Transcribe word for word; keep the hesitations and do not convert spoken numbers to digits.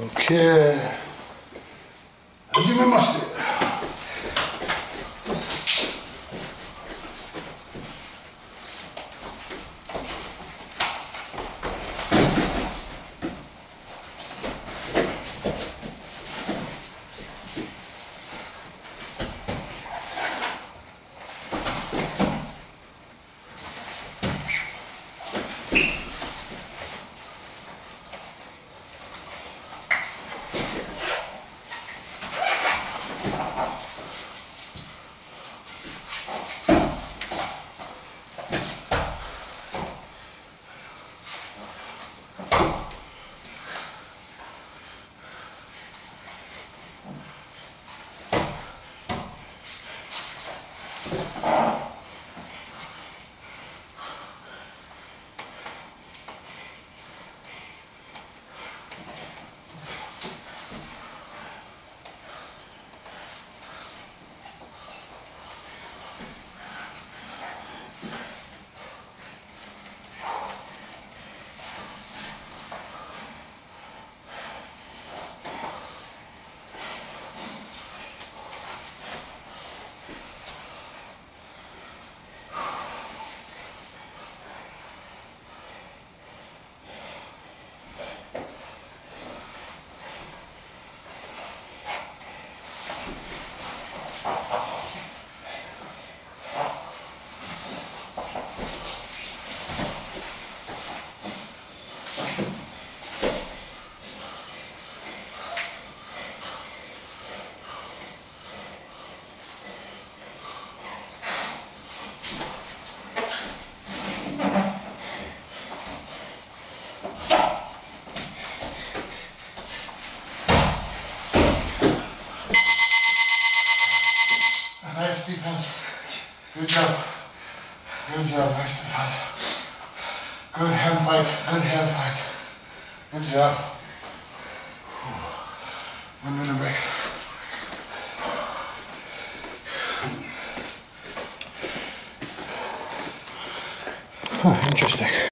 OK、 はじめまして。Good job. Good job, Mister Paz. Good hand fight. Good hand fight. Good job. One minute break. Huh, interesting.